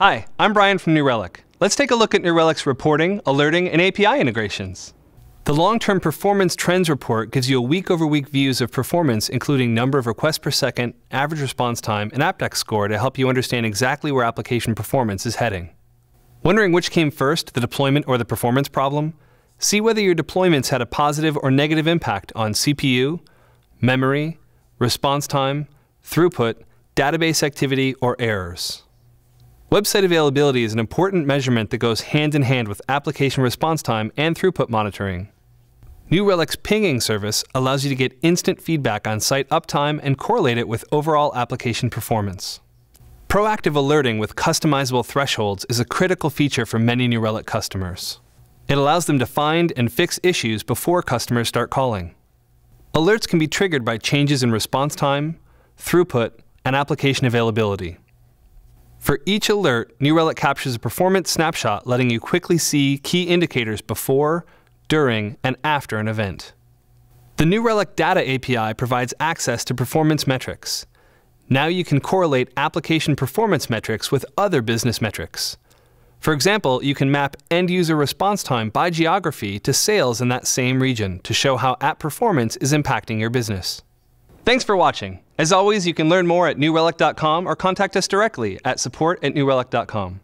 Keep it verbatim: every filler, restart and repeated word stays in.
Hi, I'm Brian from New Relic. Let's take a look at New Relic's reporting, alerting, and A P I integrations. The long-term performance trends report gives you a week-over-week views of performance, including number of requests per second, average response time, and AppDex score to help you understand exactly where application performance is heading. Wondering which came first, the deployment or the performance problem? See whether your deployments had a positive or negative impact on C P U, memory, response time, throughput, database activity, or errors. Website availability is an important measurement that goes hand-in-hand with application response time and throughput monitoring. New Relic's pinging service allows you to get instant feedback on site uptime and correlate it with overall application performance. Proactive alerting with customizable thresholds is a critical feature for many New Relic customers. It allows them to find and fix issues before customers start calling. Alerts can be triggered by changes in response time, throughput, and application availability. For each alert, New Relic captures a performance snapshot, letting you quickly see key indicators before, during, and after an event. The New Relic Data A P I provides access to performance metrics. Now you can correlate application performance metrics with other business metrics. For example, you can map end-user response time by geography to sales in that same region to show how app performance is impacting your business. Thanks for watching. As always, you can learn more at new relic dot com or contact us directly at support at new relic dot com.